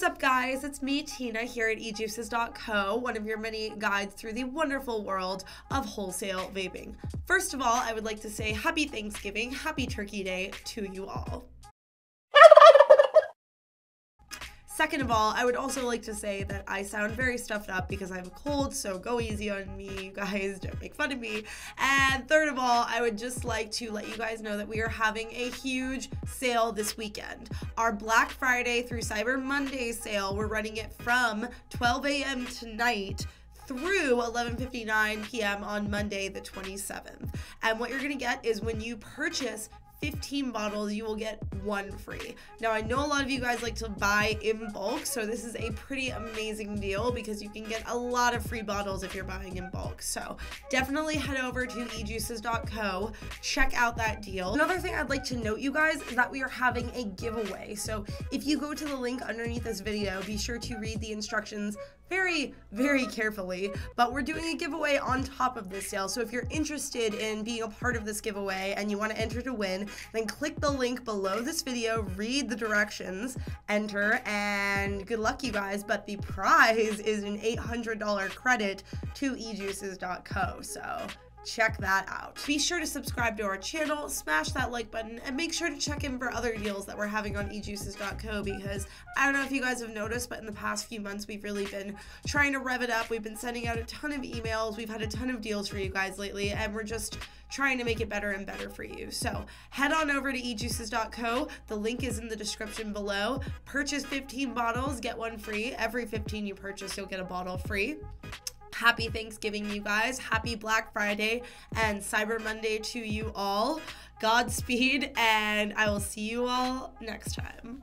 What's up, guys? It's me, Tina, here at eJuices.co, one of your many guides through the wonderful world of wholesale vaping. First of all, I would like to say happy Thanksgiving, happy Turkey Day to you all. Second of all, I would also like to say that I sound very stuffed up because I have a cold, so go easy on me, you guys, don't make fun of me. And third of all, I would just like to let you guys know that we are having a huge sale this weekend. Our Black Friday through Cyber Monday sale, we're running it from 12 a.m. tonight through 11:59 p.m. on Monday the 27th. And what you're gonna get is when you purchase 15 bottles, you will get one free. Now, I know a lot of you guys like to buy in bulk, so this is a pretty amazing deal because you can get a lot of free bottles if you're buying in bulk. So definitely head over to eJuices.co, check out that deal. Another thing I'd like to note, you guys, is that we are having a giveaway. So if you go to the link underneath this video, be sure to read the instructions very, very carefully, but we're doing a giveaway on top of this sale. So if you're interested in being a part of this giveaway and you want to enter to win, then click the link below this video, read the directions, enter, and good luck, you guys. But the prize is an $800 credit to eJuices.co, so check that out. Be sure to subscribe to our channel, smash that like button, and make sure to check in for other deals that we're having on eJuices.co, because I don't know if you guys have noticed, but in the past few months we've really been trying to rev it up. We've been sending out a ton of emails, we've had a ton of deals for you guys lately, and we're just trying to make it better and better for you. So head on over to eJuices.co. The link is in the description below. Purchase 15 bottles, get one free. Every 15 you purchase, you'll get a bottle free. Happy Thanksgiving, you guys. Happy Black Friday and Cyber Monday to you all. Godspeed, and I will see you all next time.